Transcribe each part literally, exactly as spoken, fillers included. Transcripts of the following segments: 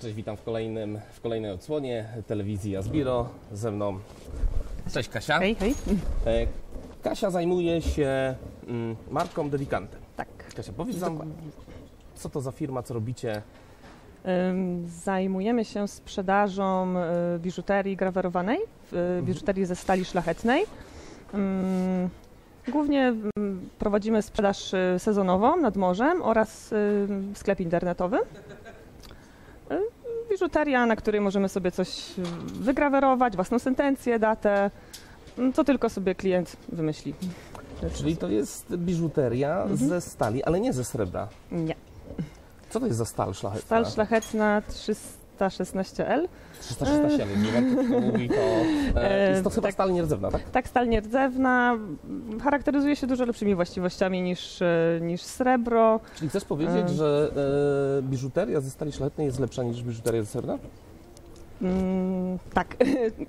Cześć, witam w, kolejnym, w kolejnej odsłonie telewizji Asbiro. Ze mną... Cześć Kasia. Hej, hej. Kasia zajmuje się marką Delicante. Tak. Kasia, powiedz nam, co to za firma, co robicie? Zajmujemy się sprzedażą biżuterii grawerowanej, biżuterii ze stali szlachetnej. Głównie prowadzimy sprzedaż sezonową nad morzem oraz sklep internetowy. Biżuteria, na której możemy sobie coś wygrawerować, własną sentencję, datę, to tylko sobie klient wymyśli. Czyli to jest biżuteria mhm. ze stali, ale nie ze srebra. Nie. Co to jest za stal szlachetna? Stal szlachetna trzysta szesnaście L. trzysta szesnaście L, nie mówi to. Jest to chyba tak, stal nierdzewna, tak? Tak, stal nierdzewna. Charakteryzuje się dużo lepszymi właściwościami niż, niż srebro. Czyli chcesz powiedzieć, e... że e, biżuteria ze stali szlachetnej jest lepsza niż biżuteria ze srebra? Mm, tak,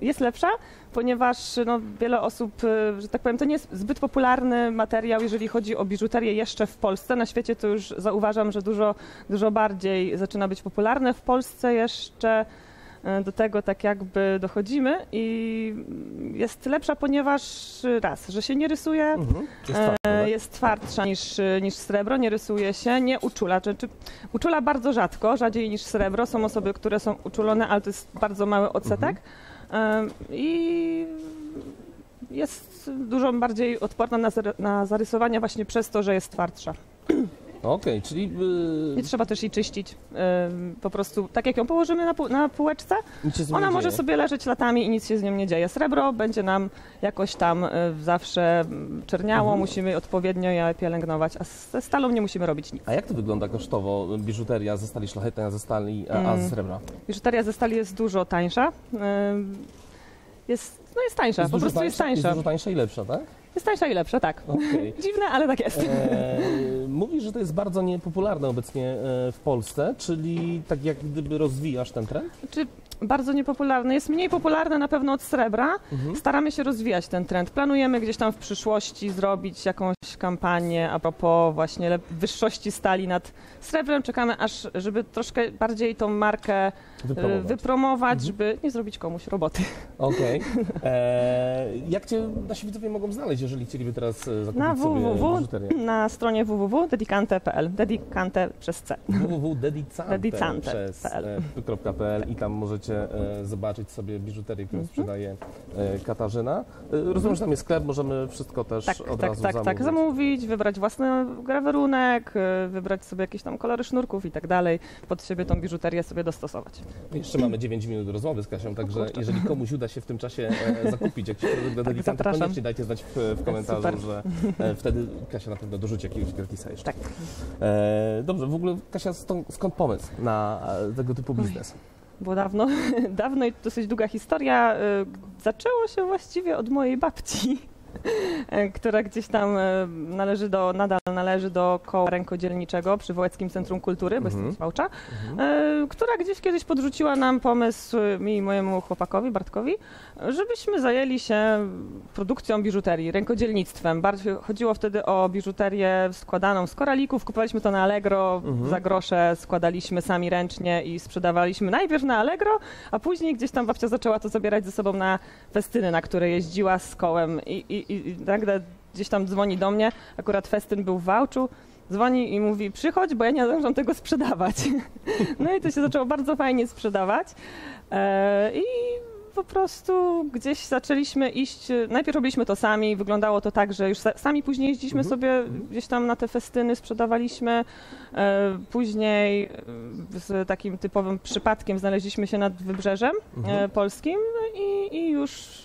jest lepsza, ponieważ no, wiele osób, że tak powiem, to nie jest zbyt popularny materiał, jeżeli chodzi o biżuterię jeszcze w Polsce. Na świecie to już zauważam, że dużo, dużo bardziej zaczyna być popularne. W Polsce jeszcze do tego tak jakby dochodzimy i jest lepsza, ponieważ raz, że się nie rysuje, mhm, jest, twarda, jest twardsza niż, niż srebro, nie rysuje się, nie uczula. Czy, czy, uczula bardzo rzadko, rzadziej niż srebro. Są osoby, które są uczulone, ale to jest bardzo mały odsetek. Mhm. I jest dużo bardziej odporna na, na zarysowania właśnie przez to, że jest twardsza. Okej, okay, czyli... Nie trzeba też jej czyścić. Po prostu tak jak ją położymy na, pół, na półeczce, ona może dzieje. sobie leżeć latami i nic się z nią nie dzieje. Srebro będzie nam jakoś tam zawsze czerniało, mhm. musimy odpowiednio je pielęgnować, a ze stalą nie musimy robić nic. A jak to wygląda kosztowo biżuteria ze stali szlachetnej, a ze stali, a hmm. ze srebra? Biżuteria ze stali jest dużo tańsza. Jest, no jest tańsza, jest po prostu tańsza, jest tańsza. Jest dużo tańsza i lepsza, tak? Jest tańsza i lepsza, tak. Okay. Dziwne, ale tak jest. Eee, mówisz, że to jest bardzo niepopularne obecnie w Polsce, czyli tak jak gdyby rozwijasz ten trend? Czy bardzo niepopularne. Jest mniej popularne na pewno od srebra. Mhm. Staramy się rozwijać ten trend. Planujemy gdzieś tam w przyszłości zrobić jakąś kampanię a propos właśnie wyższości stali nad srebrem. Czekamy aż, żeby troszkę bardziej tą markę wypromować, wypromować mhm. żeby nie zrobić komuś roboty. Okej. Okay. Eee, jak Cię nasi widzowie mogą znaleźć, jeżeli chcieliby teraz zakupić na sobie www, na stronie www kropka dedicante kropka pl. Dedicante przez C. www kropka dedicante kropka pl i tam możecie zobaczyć sobie biżuterię, którą mhm. sprzedaje Katarzyna. Rozumiem, że tam jest sklep, możemy wszystko też tak, od tak, razu tak, zamówić. Tak, zamówić, wybrać własny grawerunek, wybrać sobie jakieś tam kolory sznurków i tak dalej, pod siebie tą biżuterię sobie dostosować. Jeszcze mamy dziewięć minut rozmowy z Kasią, także jeżeli komuś uda się w tym czasie zakupić jakiś produkt do Delicante, tak, koniecznie dajcie znać w, w komentarzu, super. Że wtedy Kasia na pewno dorzuci jakiegoś gratisa jeszcze. Tak. E, dobrze, w ogóle Kasia, skąd pomysł na tego typu biznes? Bo dawno, dawno i dosyć długa historia, zaczęło się właściwie od mojej babci, która gdzieś tam należy do, nadal należy do koła rękodzielniczego przy Wołeckim Centrum Kultury, bo jestem z Wałcza, mhm. która gdzieś kiedyś podrzuciła nam pomysł, mi i mojemu chłopakowi, Bartkowi, żebyśmy zajęli się produkcją biżuterii, rękodzielnictwem. Bardziej chodziło wtedy o biżuterię składaną z koralików, kupowaliśmy to na Allegro, mhm. za grosze składaliśmy sami ręcznie i sprzedawaliśmy najpierw na Allegro, a później gdzieś tam babcia zaczęła to zabierać ze sobą na festyny, na które jeździła z kołem i, i I, i nagle gdzieś tam dzwoni do mnie, akurat festyn był w Wałczu, dzwoni i mówi przychodź, bo ja nie zdążam tego sprzedawać. No i to się zaczęło bardzo fajnie sprzedawać i po prostu gdzieś zaczęliśmy iść, najpierw robiliśmy to sami, wyglądało to tak, że już sami później jeździliśmy sobie gdzieś tam na te festyny, sprzedawaliśmy, później z takim typowym przypadkiem znaleźliśmy się nad wybrzeżem mhm. polskim i, i już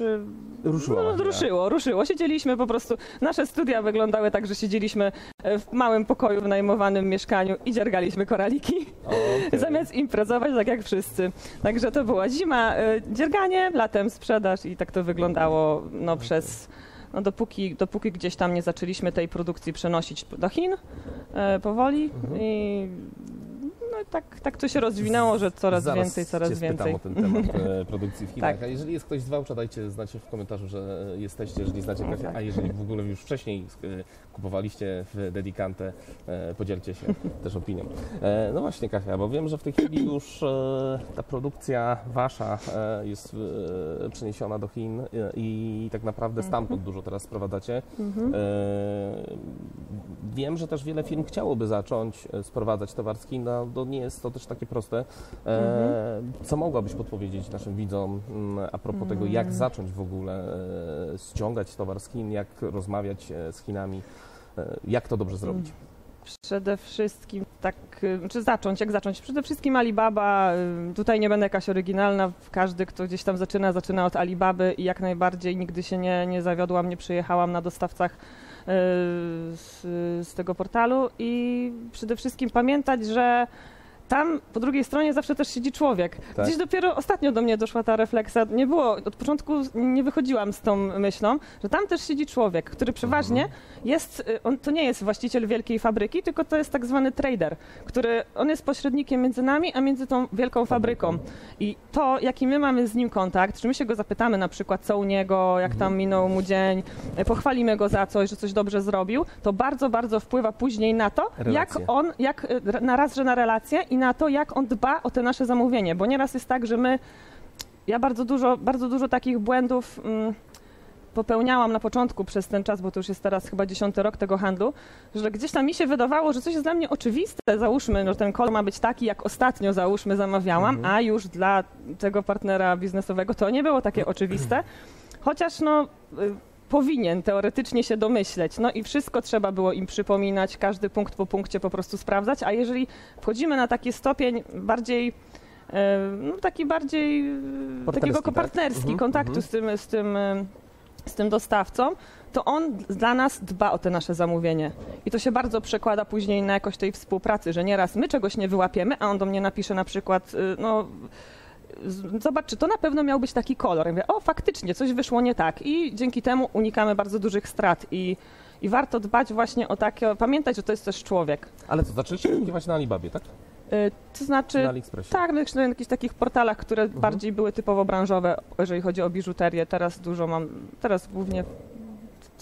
ruszyło, no, ruszyło, ruszyło, siedzieliśmy po prostu, nasze studia wyglądały tak, że siedzieliśmy w małym pokoju w najmowanym mieszkaniu i dziergaliśmy koraliki, okay. zamiast imprezować tak jak wszyscy, także to była zima, dzierganie, latem sprzedaż i tak to wyglądało no, przez, no, dopóki, dopóki gdzieś tam nie zaczęliśmy tej produkcji przenosić do Chin e, powoli mhm. i no i tak, tak to się rozwinęło, że coraz Zaraz więcej, coraz cię więcej. Zaraz o ten temat produkcji w Chinach. Tak. A jeżeli jest ktoś z Wałcza, dajcie znać w komentarzu, że jesteście, jeżeli znacie no, tak. A jeżeli w ogóle już wcześniej kupowaliście w Delicante, podzielcie się też opinią. No właśnie, Kasia, bo wiem, że w tej chwili już ta produkcja wasza jest przeniesiona do Chin i tak naprawdę stamtąd dużo teraz sprowadzacie. Mhm. Wiem, że też wiele firm chciałoby zacząć sprowadzać towar z Chin, no to nie jest to też takie proste. Co mogłabyś podpowiedzieć naszym widzom a propos tego, jak zacząć w ogóle ściągać towar z Chin, jak rozmawiać z Chinami, jak to dobrze zrobić? Przede wszystkim tak, czy zacząć, jak zacząć? Przede wszystkim Alibaba, tutaj nie będę jakaś oryginalna, każdy, kto gdzieś tam zaczyna, zaczyna od Alibaby i jak najbardziej nigdy się nie, nie zawiodłam, nie przyjechałam na dostawcach z, z tego portalu i przede wszystkim pamiętać, że tam po drugiej stronie zawsze też siedzi człowiek. Tak. Gdzieś dopiero ostatnio do mnie doszła ta refleksja. Nie było, od początku nie wychodziłam z tą myślą, że tam też siedzi człowiek, który przeważnie jest, on to nie jest właściciel wielkiej fabryki, tylko to jest tak zwany trader, który, on jest pośrednikiem między nami, a między tą wielką fabryką. I to, jaki my mamy z nim kontakt, czy my się go zapytamy na przykład, co u niego, jak tam minął mu dzień, pochwalimy go za coś, że coś dobrze zrobił, to bardzo, bardzo wpływa później na to, relacje. jak on, jak na raz, że na relacje i na to, jak on dba o te nasze zamówienie, bo nieraz jest tak, że my, ja bardzo dużo, bardzo dużo takich błędów mm, popełniałam na początku przez ten czas, bo to już jest teraz chyba dziesiąty rok tego handlu, że gdzieś tam mi się wydawało, że coś jest dla mnie oczywiste, załóżmy, że ten kolor ma być taki, jak ostatnio, załóżmy, zamawiałam, mhm. a już dla tego partnera biznesowego to nie było takie oczywiste, chociaż no... Y powinien teoretycznie się domyśleć. No i wszystko trzeba było im przypominać, każdy punkt po punkcie po prostu sprawdzać, a jeżeli wchodzimy na taki stopień bardziej, no taki bardziej takiego partnerski, tak? kontaktu z tym, z tym, z tym dostawcą, to on dla nas dba o te nasze zamówienie. I to się bardzo przekłada później na jakość tej współpracy, że nieraz my czegoś nie wyłapiemy, a on do mnie napisze na przykład, no... Zobacz, czy to na pewno miał być taki kolor. Ja mówię, o, faktycznie, coś wyszło nie tak. I dzięki temu unikamy bardzo dużych strat. I, i warto dbać właśnie o takie... Pamiętać, że to jest też człowiek. Ale co, zaczęliście kupować na Alibabie, tak? Y, to znaczy... Na AliExpressie. Tak, na jakichś takich portalach, które mhm. bardziej były typowo branżowe, jeżeli chodzi o biżuterię. Teraz dużo mam... Teraz głównie...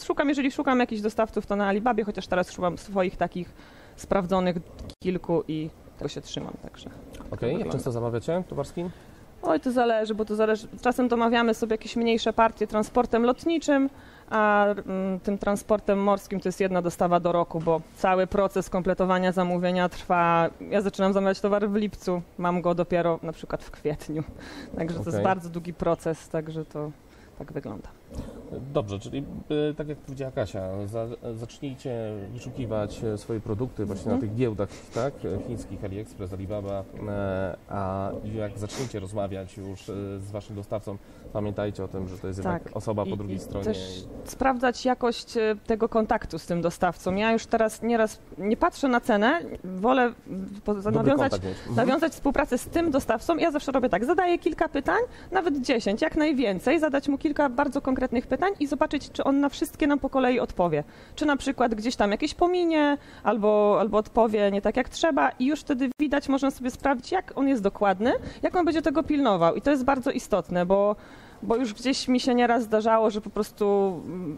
Szukam, jeżeli szukam jakichś dostawców, to na Alibabie, chociaż teraz szukam swoich takich sprawdzonych kilku i tego się trzymam, także... Okej, okay. Często zamawiacie towar z Chin? Oj, to zależy, bo to zależy. Czasem domawiamy sobie jakieś mniejsze partie transportem lotniczym, a tym transportem morskim to jest jedna dostawa do roku, bo cały proces kompletowania zamówienia trwa. Ja zaczynam zamawiać towar w lipcu, mam go dopiero na przykład w kwietniu. Także okay. to jest bardzo długi proces, także to tak wygląda. Dobrze, czyli tak jak powiedziała Kasia, za, zacznijcie wyszukiwać swoje produkty właśnie mhm. na tych giełdach, tak? Chińskich, AliExpress, Alibaba, a jak zaczniecie rozmawiać już z waszym dostawcą, pamiętajcie o tym, że to jest tak. jednak osoba po I, drugiej i stronie. Też sprawdzać jakość tego kontaktu z tym dostawcą. Ja już teraz nieraz nie patrzę na cenę, wolę nawiązać, nawiązać współpracę z tym dostawcą. Ja zawsze robię tak, zadaję kilka pytań, nawet dziesięć, jak najwięcej, zadać mu kilka bardzo konkretnych pytań i zobaczyć, czy on na wszystkie nam po kolei odpowie. Czy na przykład gdzieś tam jakieś pominie, albo, albo odpowie nie tak jak trzeba i już wtedy widać, można sobie sprawdzić, jak on jest dokładny, jak on będzie tego pilnował. I to jest bardzo istotne, bo, bo już gdzieś mi się nieraz zdarzało, że po prostu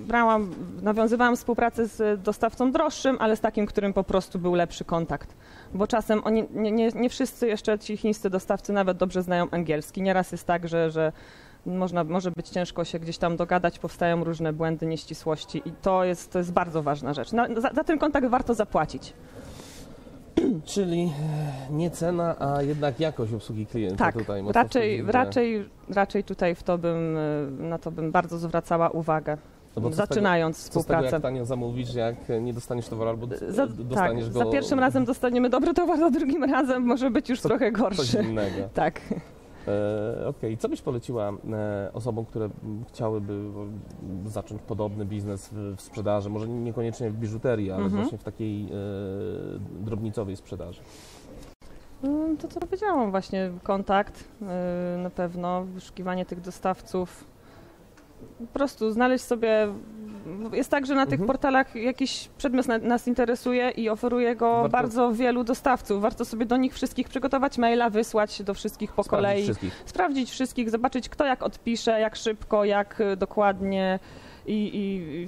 brałam, nawiązywałam współpracę z dostawcą droższym, ale z takim, którym po prostu był lepszy kontakt. Bo czasem oni, nie, nie, nie wszyscy jeszcze ci chińscy dostawcy nawet dobrze znają angielski. Nieraz jest tak, że, że Można, może być ciężko się gdzieś tam dogadać, powstają różne błędy, nieścisłości i to jest, to jest bardzo ważna rzecz. Na, za, za ten kontakt warto zapłacić. Czyli nie cena, a jednak jakość obsługi klienta. Tak, tutaj raczej, raczej, raczej tutaj w to bym, na to bym bardzo zwracała uwagę. No zaczynając tego, współpracę. Co z tego, jak tanio zamówisz, jak nie dostaniesz towaru albo za, dostaniesz tak, go... Za pierwszym razem dostaniemy dobry towar, za drugim razem może być już co, trochę gorszy. Coś innego. Tak. Okej, okay. Co byś poleciła osobom, które chciałyby zacząć podobny biznes w sprzedaży, może niekoniecznie w biżuterii, ale mhm. właśnie w takiej drobnicowej sprzedaży? To co powiedziałam właśnie, kontakt na pewno, wyszukiwanie tych dostawców, po prostu znaleźć sobie jest tak, że na tych mhm. portalach jakiś przedmiot na, nas interesuje i oferuje go warto. bardzo wielu dostawców. Warto sobie do nich wszystkich przygotować maila, wysłać do wszystkich po sprawdzić kolei, wszystkich. sprawdzić wszystkich, zobaczyć kto jak odpisze, jak szybko, jak dokładnie i, i,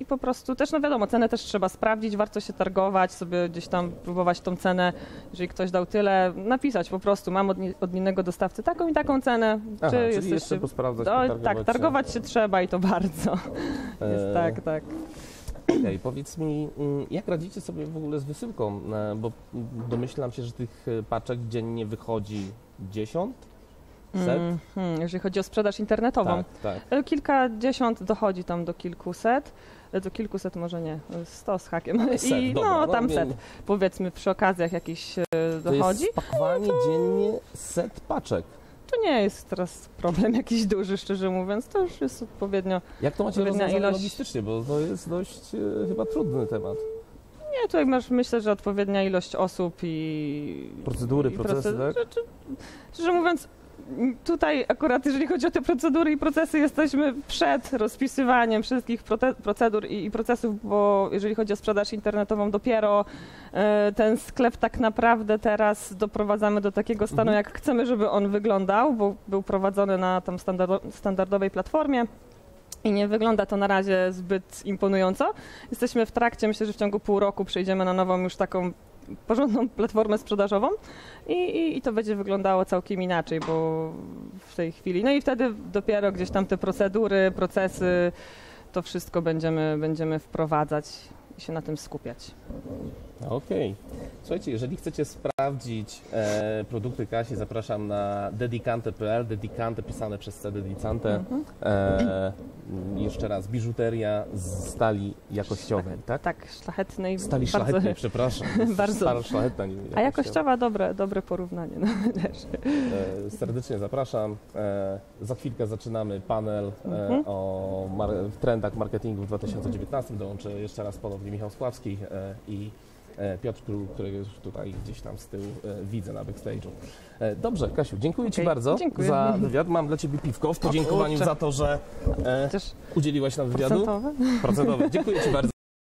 i po prostu też, no wiadomo, cenę też trzeba sprawdzić, warto się targować, sobie gdzieś tam próbować tą cenę, jeżeli ktoś dał tyle, napisać po prostu, mam od, od innego dostawcy taką i taką cenę. Aha, czy jest jeszcze posprawdzać, no, tak, targować się, się trzeba i to bardzo. E... Jest tak, tak. Okej, powiedz mi, jak radzicie sobie w ogóle z wysyłką, bo domyślam się, że tych paczek dziennie wychodzi dziesiąt? Mm, hmm, jeżeli chodzi o sprzedaż internetową. Tak, tak. Kilkadziesiąt dochodzi tam do kilkuset, do kilkuset może nie, sto z hakiem. Ale set, I dobra, no tam no, set, nie... powiedzmy przy okazjach jakichś dochodzi. To jest to... dziennie set paczek. To nie jest teraz problem jakiś duży, szczerze mówiąc, to już jest odpowiednio. Jak to macie rozwiązane ilość... logistycznie, bo to jest dość e, chyba trudny temat. Nie, tutaj masz, myślę, że odpowiednia ilość osób i... Procedury, i procesy, proced... tak? Że, szczerze mówiąc, tutaj akurat jeżeli chodzi o te procedury i procesy, jesteśmy przed rozpisywaniem wszystkich procedur i, i procesów, bo jeżeli chodzi o sprzedaż internetową, dopiero y, ten sklep tak naprawdę teraz doprowadzamy do takiego stanu, mhm. jak chcemy, żeby on wyglądał, bo był prowadzony na tam standardowej platformie. I nie wygląda to na razie zbyt imponująco. Jesteśmy w trakcie, myślę, że w ciągu pół roku przejdziemy na nową już taką porządną platformę sprzedażową i, i, i to będzie wyglądało całkiem inaczej, bo w tej chwili, no i wtedy dopiero gdzieś tam te procedury, procesy, to wszystko będziemy, będziemy wprowadzać i się na tym skupiać. Okej. Słuchajcie, jeżeli chcecie sprawdzić e, produkty Kasi, zapraszam na delicante kropka p l, delicante pisane przez C, delicante. Mhm. E, jeszcze raz, biżuteria z stali jakościowej, tak? Tak, szlachetnej. Stali bardzo, szlachetnej, przepraszam. Bardzo. Szlachetna, nie, jakościowa. A jakościowa, dobre, dobre porównanie. No, e, serdecznie zapraszam. E, za chwilkę zaczynamy panel mhm. e, o mar trendach marketingu w dwa tysiące dziewiętnastym. Dołączę jeszcze raz ponownie Michał Skławski e, i Piotr Król, którego już tutaj gdzieś tam z tyłu e, widzę na backstage'u. E, dobrze, Kasiu, dziękuję okay. Ci bardzo dziękuję. za wywiad. Mam dla Ciebie piwko w podziękowaniu za to, że e, udzieliłaś nam wywiadu. Procentowe. Procentowe. Dziękuję Ci bardzo.